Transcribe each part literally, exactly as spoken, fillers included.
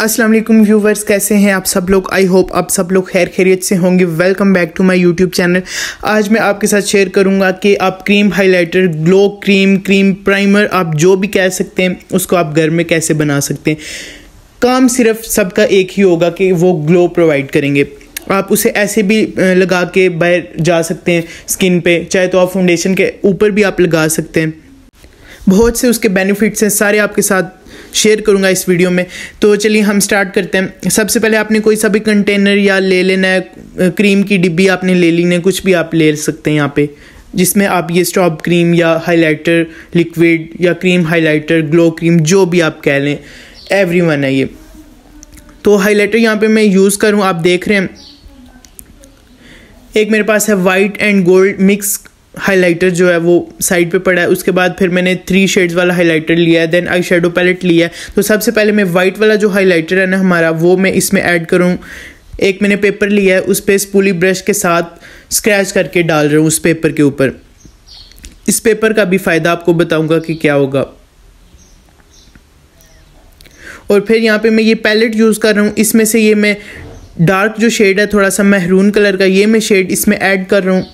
अस्सलाम वालेकुम व्यूवर्स, कैसे हैं आप सब लोग। आई होप आप सब लोग खैर खैरियत से होंगे। Welcome back to my YouTube channel. आज मैं आपके साथ शेयर करूंगा कि आप cream highlighter, glow cream, cream primer, आप जो भी कह सकते हैं उसको आप घर में कैसे बना सकते हैं। काम सिर्फ सबका एक ही होगा कि वो ग्लो प्रोवाइड करेंगे। आप उसे ऐसे भी लगा के बाहर जा सकते हैं स्किन पे, चाहे तो आप फाउंडेशन के ऊपर भी आप लगा सकते हैं। बहुत से उसके बेनिफिट्स हैं, सारे आपके साथ शेयर करूंगा इस वीडियो में। तो चलिए हम स्टार्ट करते हैं। सबसे पहले आपने कोई सा भी कंटेनर या ले लेना है, क्रीम की डिब्बी आपने ले लेनी है, कुछ भी आप ले सकते हैं यहाँ पे, जिसमें आप ये स्टॉप क्रीम या हाइलाइटर लिक्विड या क्रीम हाइलाइटर, ग्लो क्रीम, जो भी आप कह लें, एवरीवन है ये। तो हाइलाइटर यहाँ पर मैं यूज़ करूँ, आप देख रहे हैं। एक मेरे पास है white and gold mix highlighter, जो है वो साइड पे पड़ा है। उसके बाद फिर मैंने थ्री शेड्स वाला हाइलाइटर लिया है, देन आई शेडो पैलेट लिया है। तो सबसे पहले मैं वाइट वाला जो हाइलाइटर है ना हमारा, वो मैं इसमें ऐड करूँ। एक मैंने पेपर लिया है, उस पर स्पूली ब्रश के साथ स्क्रैच करके डाल रहा हूँ उस पेपर के ऊपर। इस पेपर का भी फ़ायदा आपको बताऊँगा कि क्या होगा। और फिर यहाँ पर मैं ये पैलेट यूज़ कर रहा हूँ, इसमें से ये मैं डार्क जो शेड है, थोड़ा सा महरून कलर का, ये मैं शेड इसमें ऐड कर रहा हूँ।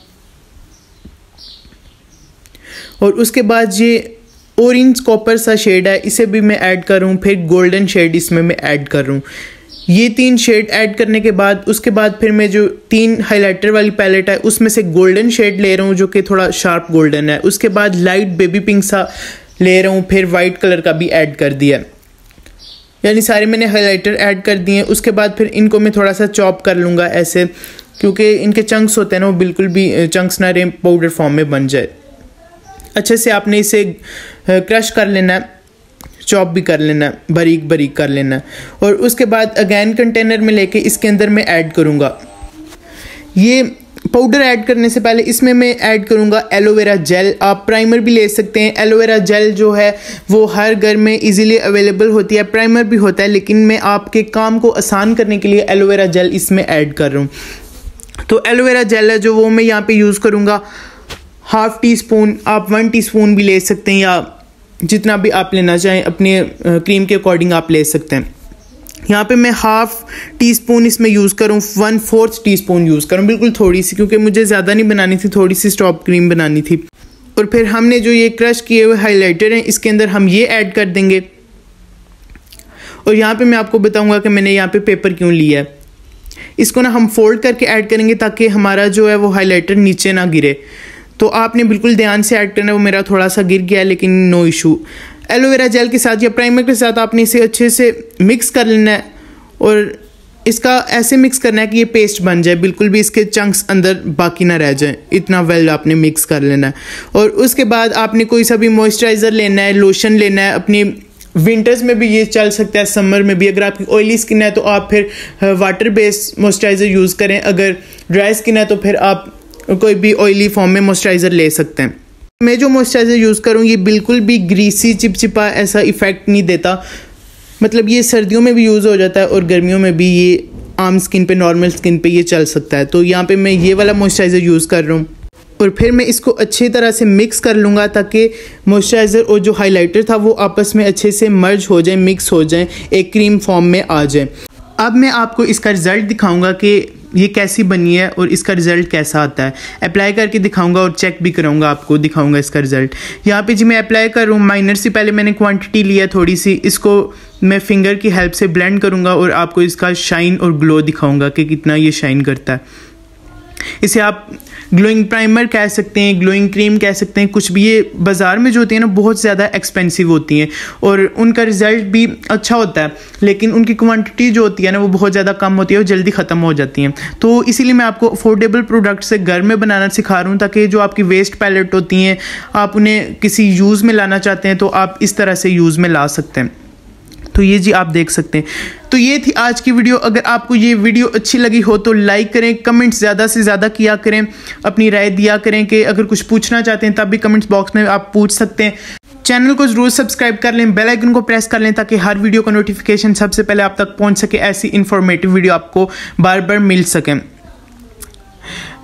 और उसके बाद ये ऑरेंज कॉपर सा शेड है, इसे भी मैं ऐड कर रहा हूँ। फिर गोल्डन शेड इसमें मैं ऐड कर रहा हूँ। ये तीन शेड ऐड करने के बाद, उसके बाद फिर मैं जो तीन हाइलाइटर वाली पैलेट है उसमें से गोल्डन शेड ले रहा हूँ, जो कि थोड़ा शार्प गोल्डन है। उसके बाद लाइट बेबी पिंक सा ले रहा हूँ, फिर वाइट कलर का भी ऐड कर दिया। यानी सारे मैंने हाइलाइटर ऐड कर दिए। उसके बाद फिर इनको मैं थोड़ा सा चॉप कर लूँगा ऐसे, क्योंकि इनके चंक्स होते हैं ना, वो बिल्कुल भी चंक्स ना रहे, पाउडर फॉर्म में बन जाए। अच्छे से आपने इसे क्रश कर लेना है, चॉप भी कर लेना है, बारीक बारीक कर लेना है। और उसके बाद अगेन कंटेनर में लेके इसके अंदर मैं ऐड करूँगा, ये पाउडर ऐड करने से पहले इसमें मैं ऐड करूँगा एलोवेरा जेल। आप प्राइमर भी ले सकते हैं। एलोवेरा जेल जो है वो हर घर में इजीली अवेलेबल होती है, प्राइमर भी होता है, लेकिन मैं आपके काम को आसान करने के लिए एलोवेरा जेल इसमें ऐड कर रहा हूँ। तो एलोवेरा जेल है जो, वो मैं यहाँ पे यूज़ करूँगा हाफ़ टी स्पून। आप वन टी स्पून भी ले सकते हैं, या जितना भी आप लेना चाहें अपने क्रीम के अकॉर्डिंग आप ले सकते हैं। यहाँ पे मैं हाफ़ टी स्पून इसमें यूज़ करूँ, one fourth teaspoon use करूँ, बिल्कुल थोड़ी सी, क्योंकि मुझे ज़्यादा नहीं बनानी थी, थोड़ी सी स्टॉप क्रीम बनानी थी। और फिर हमने जो ये क्रश किए हुए हाइलाइटर हैं इसके अंदर हम ये ऐड कर देंगे। और यहाँ पे मैं आपको बताऊँगा कि मैंने यहाँ पे पेपर क्यों लिया है। इसको ना हम फोल्ड करके ऐड करेंगे ताकि हमारा जो है वो हाईलाइटर नीचे ना गिरे। तो आपने बिल्कुल ध्यान से ऐड करना है। वो मेरा थोड़ा सा गिर गया, लेकिन नो इशू। एलोवेरा जेल के साथ या प्राइमर के साथ आपने इसे अच्छे से मिक्स कर लेना है, और इसका ऐसे मिक्स करना है कि ये पेस्ट बन जाए, बिल्कुल भी इसके चंक्स अंदर बाकी ना रह जाएं। इतना वेल आपने मिक्स कर लेना है। और उसके बाद आपने कोई सा भी मॉइस्चराइज़र लेना है, लोशन लेना है। अपने विंटर्स में भी ये चल सकता है, समर में भी। अगर आपकी ऑयली स्किन है तो आप फिर वाटर बेस्ड मॉइस्चराइज़र यूज़ करें, अगर ड्राई स्किन है तो फिर आप कोई भी ऑयली फॉर्म में मॉइस्चराइज़र ले सकते हैं। मैं जो मॉइस्चराइज़र यूज़ करूँ ये बिल्कुल भी ग्रीसी, चिपचिपा ऐसा इफ़ेक्ट नहीं देता। मतलब ये सर्दियों में भी यूज़ हो जाता है और गर्मियों में भी ये आम स्किन पे, नॉर्मल स्किन पे ये चल सकता है। तो यहाँ पे मैं ये वाला मॉइस्चराइज़र यूज़ कर रहा हूँ और फिर मैं इसको अच्छी तरह से मिक्स कर लूँगा ताकि मॉइस्चराइज़र और जो हाईलाइटर था वो आपस में अच्छे से मर्ज हो जाए, मिक्स हो जाए, एक क्रीम फॉर्म में आ जाए। अब मैं आपको इसका रिज़ल्ट दिखाऊँगा कि ये कैसी बनी है और इसका रिज़ल्ट कैसा आता है। अप्लाई करके दिखाऊंगा और चेक भी कराऊंगा, आपको दिखाऊंगा इसका रिज़ल्ट। यहाँ पे जी मैं अप्लाई करूँ, माइनर सी पहले मैंने क्वांटिटी लिया थोड़ी सी, इसको मैं फिंगर की हेल्प से ब्लेंड करूँगा और आपको इसका शाइन और ग्लो दिखाऊंगा कि कितना ये शाइन करता है। इसे आप ग्लोइंग प्राइमर कह सकते हैं, ग्लोइंग क्रीम कह सकते हैं, कुछ भी। ये बाज़ार में जो होती है ना बहुत ज़्यादा एक्सपेंसिव होती हैं और उनका रिज़ल्ट भी अच्छा होता है, लेकिन उनकी क्वांटिटी जो होती है ना वो बहुत ज़्यादा कम होती है और जल्दी ख़त्म हो जाती हैं। तो इसीलिए मैं आपको अफोर्डेबल प्रोडक्ट से घर में बनाना सिखा रहा हूँ, ताकि जो आपकी वेस्ट पैलेट होती हैं आप उन्हें किसी यूज़ में लाना चाहते हैं तो आप इस तरह से यूज़ में ला सकते हैं। तो ये जी आप देख सकते हैं। तो ये थी आज की वीडियो। अगर आपको ये वीडियो अच्छी लगी हो तो लाइक करें, कमेंट्स ज़्यादा से ज़्यादा किया करें, अपनी राय दिया करें कि अगर कुछ पूछना चाहते हैं तब भी कमेंट्स बॉक्स में आप पूछ सकते हैं। चैनल को जरूर सब्सक्राइब कर लें, बेल आइकन को प्रेस कर लें ताकि हर वीडियो का नोटिफिकेशन सबसे पहले आप तक पहुँच सके, ऐसी इन्फॉर्मेटिव वीडियो आपको बार बार मिल सकें।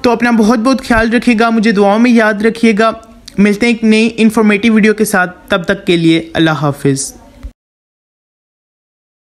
तो अपना बहुत बहुत ख्याल रखिएगा, मुझे दुआओं में याद रखिएगा। मिलते हैं एक नई इन्फॉर्मेटिव वीडियो के साथ, तब तक के लिए अल्लाह हाफिज़।